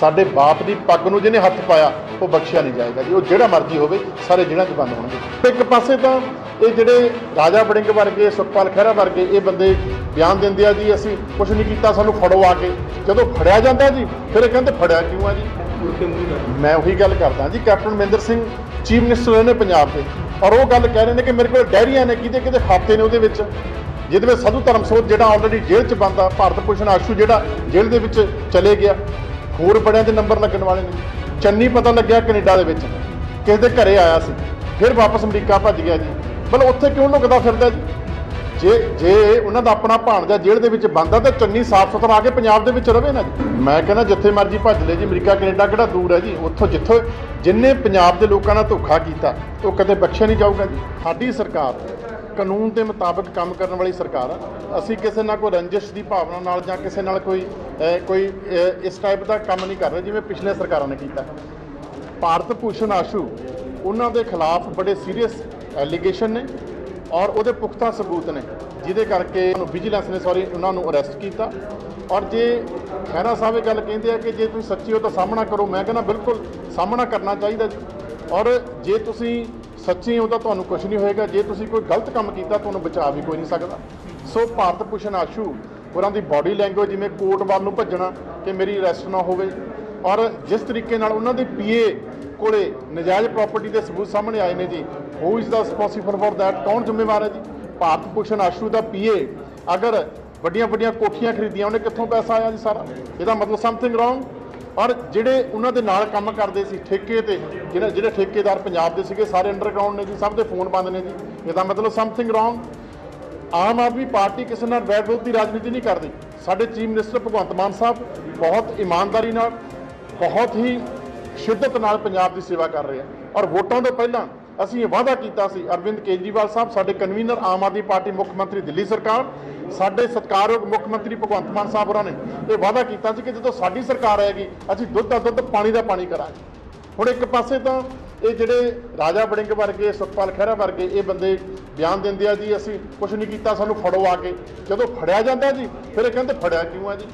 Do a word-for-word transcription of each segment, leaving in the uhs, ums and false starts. साडे बाप की पग नूं जिहने हथ पाया वो बख्शिया नहीं जाएगा जी। वो जिहड़ा मर्जी होवे सारे जिल੍ਹਿਆਂ 'ਚ बंद होणगे। एक पासे तो ये जिहड़े राजा वड़िंग वर्गे सुखपाल खैरा वर्गे ये बंदे बयान देंदे आ जी असीं कुछ नहीं कीता सानूं फड़ो आ के, जदों फड़िया जांदा जी फिर ये कहंदे फड़िया क्यों आ जी। मैं उही गल करदा जी, captain Amarinder Singh chief minister रहे ने पंजाब के और वो गल कह रहे हैं कि मेरे को डायरिया ने किते किते खाते ने उहदे विच, जिहदे विच साधु धर्मसोत जिहड़ा ऑलरेडी जेल च बंदा, भारत भूषण आशू जिहड़ा जेल दे विच चले गया, होर बड़िया के नंबर लगन वाले ने। चन्नी पता लग्या कनेडा के किसी के घर आया से फिर वापस अमरीका भज गया जी। मतलब उत्थे क्यों लुकदा फिरदा जी? जे जे उन्हों का अपना भाणजा जेल के बनता तो चन्नी साफ सुथरा आके पंजाब के रवे ना जी। मैं कहना जिथे मर्जी भज ले जी, अमरीका कनेडा किहड़ा दूर है जी। उत्थों जिथों जिन्हें पंजाब के लोगों का धोखा किया वो कदे बख्शिया नहीं जाऊगा जी। साडी सरकार कानून के मुताबिक काम करने वाली सरकार है। असी किसी ना कोई रंजिश की भावना नाल जां किसी नाल कोई कोई इस टाइप का काम नहीं कर रहे जिवें पिछलियां सरकारां ने कीता। भारत भूषण आशू उन्हां दे खिलाफ बड़े सीरीयस एलीगेशन ने और उहदे पुख्ता सबूत ने, जिहदे करके विजिलेंस ने सॉरी उन्हां नूं अरैस्ट कीता। और जे खैरा साहब ये गल कहिंदे आ कि जे तुसीं सच्चे हो तां सामना करो, मैं कहना बिल्कुल सामना करना चाहिए जी। और जे तुसीं सच्चे हो तां तुहानूं कुछ नहीं होएगा, जे तुसीं कोई गलत काम कीता तुहानूं बचा भी कोई नहीं सकदा। सो भारत भूषण आशू उन्हों की बॉडी लैंगुएज जिमें कोर्ट वालों भजना कि मेरी अरैस्ट ना हो, और जिस तरीके उन्होंने पी ए को नजायज़ प्रॉपर्टी के सबूत सामने आए हैं जी, who is the responsible for that, कौन जिम्मेवार है जी? भारत भूषण आशू का पी ए अगर बड़िया बड़िया कोठियाँ खरीदियाँ उन्हें कितों पैसा आया जी सारा, यदा मतलब समथिंग रॉन्ग। और जोड़े उन्होंने नाल काम करते ठेके से जिन्हें जोड़े ठेकेदार पंजाब के सारे अंडरग्राउंड ने जी, सब के फोन बंद ने जी, यदा मतलब समथिंग रॉन्ग। आम आदमी पार्टी किसी नाल वैर विरोध की राजनीति नहीं करती। साढ़े चीफ मिनिस्टर भगवंत मान साहब बहुत ईमानदारी नाल बहुत ही शिद्दत नाल पंजाब की सेवा कर रहे हैं। और वोटों तो पहला असीं वादा किया सी, अरविंद केजरीवाल साहब साढ़े कन्वीनर आम आदमी पार्टी मुख्यमंत्री दिल्ली सरकार, साढ़े सत्कारयोग मुख्यमंत्री भगवंत मान साहब उन्होंने ये वादा किया कि जो साडी सरकार आएगी असीं दुध का दुध पानी का पानी करांगे। हुण एक पासे तो ये जिहड़े राजा वड़िंग वर्गे सुखपाल खैरा वर्गे ये बंदे बयान देंदे आ जी असीं कुछ नहीं कीता सानूं फड़ो आ के, जदों फड़िया जांदा जी फिर ये कहंदे फड़िया क्यों आ जी।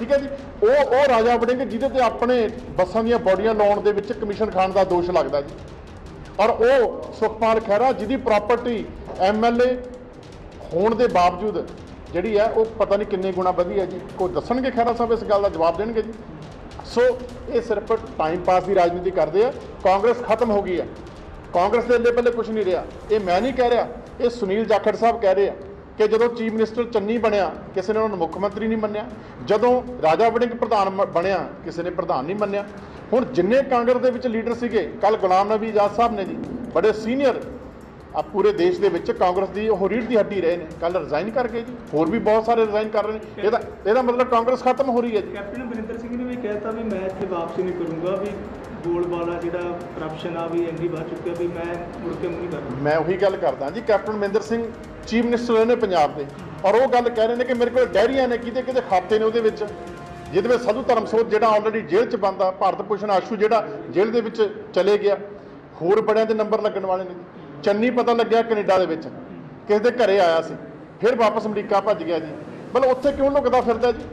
ठीक है जी, वो वो राजा वड़िंग जिहदे ते अपने बसां दीआं बॉडीआं लाउण दे विच कमीशन खाण दा दोष लगदा जी। और वो सुखपाल खैरा जिहदी प्रॉपर्टी एम एल ए होण दे बावजूद जिहड़ी है वो पता नहीं किन्ने गुणा वधी है जी। कोई दस्सणगे खैरा साहब इस गल दा जवाब देणगे जी। सो ये सिर्फ टाइम पास की राजनीति करते हैं। कांग्रेस खत्म हो गई है, कांग्रेस के अल्ले पल्ले कुछ नहीं रहा। ये मैं नहीं कह रहा, ये सुनील जाखड़ साहब कह रहे हैं कि जो चीफ मिनिस्टर चन्नी बनया किसी ने उन्होंने मुख्यमंत्री नहीं मन्या, जो राजा वड़िंग प्रधान बनया किसी ने प्रधान नहीं मन्या। हुण जिन्ने कांग्रेस के विच लीडर सीगे, कल गुलाम नबी आजाद साहब ने जी बड़े सीनियर आ पूरे देश के दे कांग्रेस की वह रीढ़ की हड्डी रहे हैं, कल रिजाइन कर गए जी। होर भी बहुत सारे रिजाइन कर रहे हैं। यदा मतलब कांग्रेस खत्म हो रही है जी। कैप्टन अमरिंदर सिंह ने भी कहता भी मैं इतने वापसी नहीं करूँगा, भी गोलबाला जो करप्शन आ भी इन्नी बढ़ चुकी है भी मैं मुड़ के नहीं कर। मैं उही गल करदा जी, captain Amarinder Singh chief minister रहे ने पंजाब के और वो गल कह रहे हैं कि मेरे को डायरिया ने किते किते खाते ने उहदे विच, जिहदे विच साधु धर्मसोत जिहड़ा ऑलरेडी जेल च बंदा, भारत भूषण आशू जिहड़ा जेल दे विच चले गया, होर बड़ियां दे नंबर लगन वाले ने। चन्नी पता लग्या कनेडा के किसी के घर आया से फिर वापस अमरीका भज गया जी। मतलब उत्थे क्यों लुकदा फिरदा जी?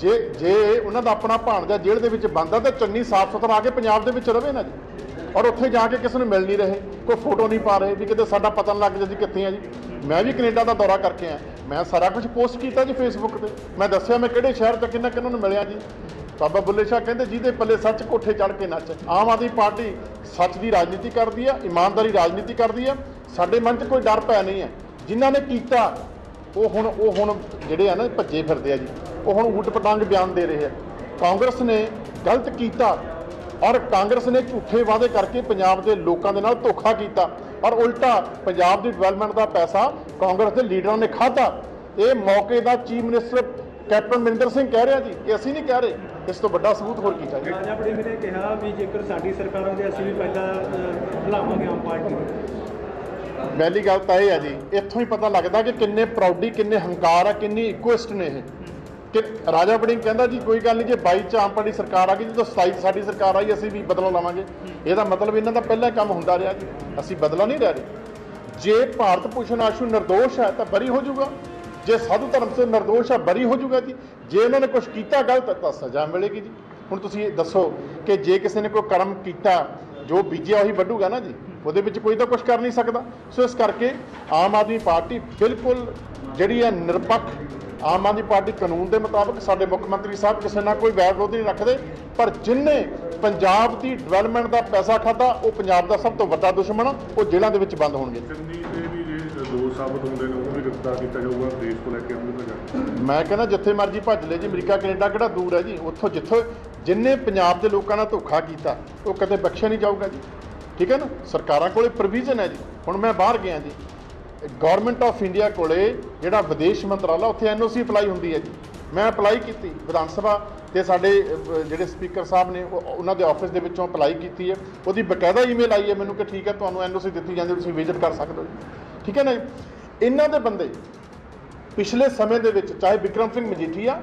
जे जे उन्हों का अपना भाणजा जेल के बनता तो चन्नी साफ सुथरा आके पंजाब के रवे ना जी। और उत्थे जाके किसी मिल नहीं रहे, कोई फोटो नहीं पा रहे भी कितने साडा पता नहीं लग जाए जी कितने हैं जी। मैं भी कनेडा का दौरा करके आया, मैं सारा कुछ पोस्ट किया जी फेसबुक पर, मैं दस्या मैं किहड़े शहर च किन्ना किन्ना नूं मिलिया जी। बाबा बुले शाह कहते जिहदे पल्ले सच कोठे चढ़ के नच। आम आदमी पार्टी सच की राजनीति करती है, ईमानदारी राजनीति करती है। साडे मन च कोई डर भय नहीं है। जिन्हों ने किया वो हुण वो हुण जिहड़े आ ना भज्जे फिरदे आ जी, वो हुण ऊट पटांग बयान दे रहे हैं। कांग्रेस ने गलत किया और कांग्रेस ने झूठे वादे करके पंजाब के लोगों के नाल धोखा किया और उल्टा पंजाब की डिवेलपमेंट का पैसा कांग्रेस के लीडरों ने खाधा। ये मौके का chief minister captain Amarinder Singh कह रहा जी, ये असीं नहीं कह रहे। इस तो वड्डा सबूत होर की चाहिए। राजा वड़िंग ने कहा भी जेकर साडी सरकारां दे असीं भी पहला भुलावांगे आम पार्टी। पहली गल तां इह है जी, इत्थों ही पता लगदा कि किन्ने प्राउडी किन्ने हंकार आ किन्नी इकोइस्ट ने इह। कि राजा वड़िंग कहंदा जी कोई गल नहीं जे बाई च आम पार्टी सरकार आ गई जी, तो सताई च साडी सरकार आई असीं भी बदला लवांगे। इहदा मतलब इन्हां दा पहला काम हुंदा रिहा जी, असीं बदला नहीं लै रहे। जे भारत भूषण आशू निर्दोष है तां बरी हो जाऊगा, जे साधु धर्म से निर्दोष है बरी हो जाऊगा जी। जे उन्होंने कुछ किया गलत तो सज़ा मिलेगी जी। ਹੁਣ ਤੁਸੀਂ ਦੱਸੋ ਕਿ ਜੇ ਕਿਸੇ ਨੇ ਕੋਈ ਕਰਮ ਕੀਤਾ जो बीजिया वही बढ़ूगा ना जी, वो कोई तो कुछ कर नहीं सकता। सो इस करके आम आदमी पार्टी बिल्कुल जी निरपक्ष, आम आदमी पार्टी कानून के मुताबिक साडे मुख्यमंत्री साहब किसी ना कोई वैर विरोधी नहीं रखते, पर जिन्हें पंजाब की डिवेलपमेंट का पैसा खाता वो पंजाब का सब तो वड्डा दुश्मन वो जेलों के बंद होंगे। मैं कहना जिथे मर्जी भज ले जी, अमरीका कनेडा किहड़ा दूर है जी, उत्थों जिथों जिन्हें पंजाब के लोगों का धोखा किया वो कदे बख्शिया नहीं जाऊगा जी, ठीक है ना। सरकारां कोले प्रोविजन है जी, हुण मैं बाहर गया जी, गौरमेंट ऑफ इंडिया को जोड़ा विदेश मंत्राला उत्थे एन ओ सी अपलाई होंगी है जी, मैं अपलाई की विधान सभा तो साढ़े जोड़े स्पीकर साहब ने उन्होंने ऑफिस के विचों अपलाई की है, वो बकायदा ईमेल आई है मैनू कि ठीक है तुम्हें एन ओ सी दी जाती है, विजिट कर सकते हो जी, ठीक है ना। इन्हों के बंदे पिछले समय के चाहे विक्रम सिंह मजीठिया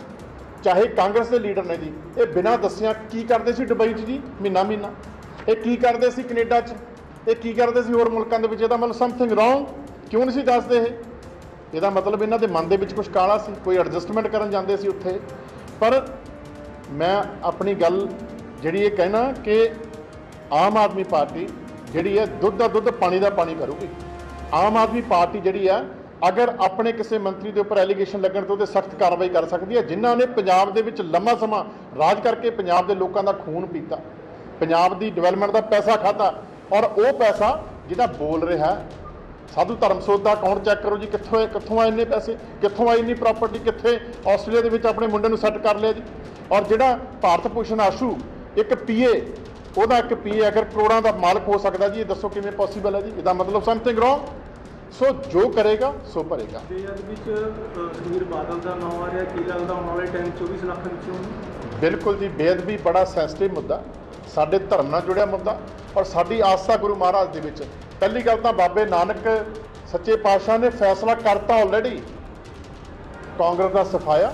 चाहे कांग्रेस के लीडर ने जी, ये बिना दसिया की करते सी दुबई जी महीना महीना, ये की करते सी कनेडा च, ये की करते सी होर मुल्कों के, मतलब समथिंग रॉन्ग क्यों नहीं दसते हैं। यदा मतलब इन्हों के मन के कुछ काला सी, कोई एडजस्टमेंट करन जाते सी उत्थे। पर मैं अपनी गल जिहड़ी ये कहना कि आम आदमी पार्टी जिहड़ी है दुध का दुध पानी का पानी करूगी। आम आदमी पार्टी जिहड़ी है अगर अपने किसी मंत्री के उपर एलीगेशन लगन तो सख्त कार्रवाई कर सकती है। जिन्हों ने पंजाब के लंबा समा राज करके पंजाब के लोगों का खून पीता, पंजाब की डिवेलपमेंट का पैसा खाता, और वो पैसा जिहड़ा बोल रहा है साधु धर्मसोत का अकाउंट चैक करो जी, कितों कितों आए इन्ने पैसे, कितों आई इन्नी प्रॉपर्टी, कितने ऑस्ट्रेलिया के अपने मुंडे सैट कर लिया जी। और जोड़ा भारत भूषण आशू एक पी ए, वह एक पी ए अगर करोड़ों का मालिक हो सकता जी, दसो किमें पॉसीबल है जी, इसका मतलब समथिंग रॉन्ग। सो जो करेगा सो भरेगा। सुखबीर बादल का नाम आ रहा, की लगता आने वाले टाइम चौबीस लाख में? बिल्कुल जी, बेअदबी बड़ा सेंसिटिव मुद्दा, साढ़े धर्म नाल जुड़िया मुद्दा और साड़ी आस्था गुरु महाराज के। पहली गल तो बाबे नानक सच्चे पातशाह ने फैसला करता ऑलरेडी, कांग्रेस का सफाया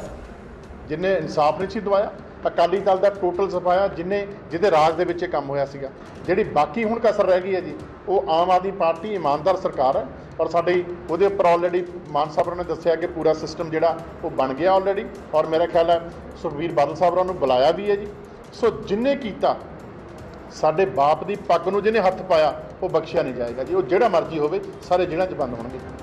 जिन्हें इंसाफ नहीं सी दवाया, अकाली दल का टोटल सफाया जिन्हें जिहदे राज दे काम होया सीगा। जिहड़ी बाकी हुण कसर रह गई है जी वो आम आदमी पार्टी ईमानदार सरकार है और साड़ी उहदे उपर ऑलरेडी मान साहब ने दस्सिया कि पूरा सिस्टम जिहड़ा वो बन गया ऑलरेडी, और मेरा ख्याल है सुखबीर बादल साहब ने बुलाया भी है जी। सो जिन्हें किया साढ़े बाप की पग नूं जिन्हें हथ पाया वो बख्शिया नहीं जाएगा जी, वो जिहड़ा मर्जी होवे सारे जेल੍ਹਾਂ 'ਚ बंद होणगे।